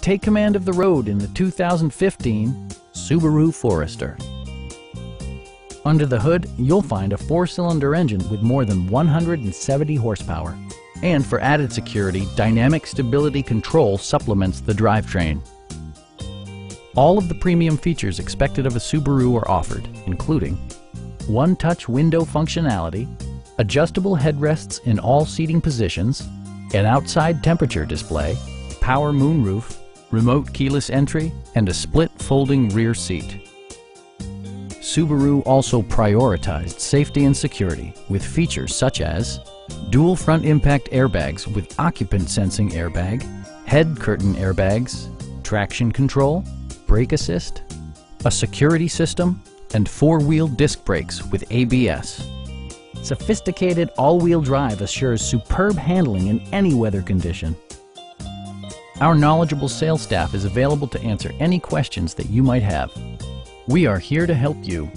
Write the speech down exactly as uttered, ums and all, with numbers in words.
Take command of the road in the two thousand fifteen Subaru Forester. Under the hood, you'll find a four-cylinder engine with more than one hundred seventy horsepower. And for added security, dynamic stability control supplements the drivetrain. All of the premium features expected of a Subaru are offered, including one-touch window functionality, adjustable headrests in all seating positions, an outside temperature display, power moonroof, remote keyless entry, and a split folding rear seat. Subaru also prioritized safety and security with features such as dual front impact airbags with occupant sensing airbag, head curtain airbags, traction control, brake assist, a security system, and four-wheel disc brakes with A B S. Sophisticated all-wheel drive assures superb handling in any weather condition. Our knowledgeable sales staff is available to answer any questions that you might have. We are here to help you.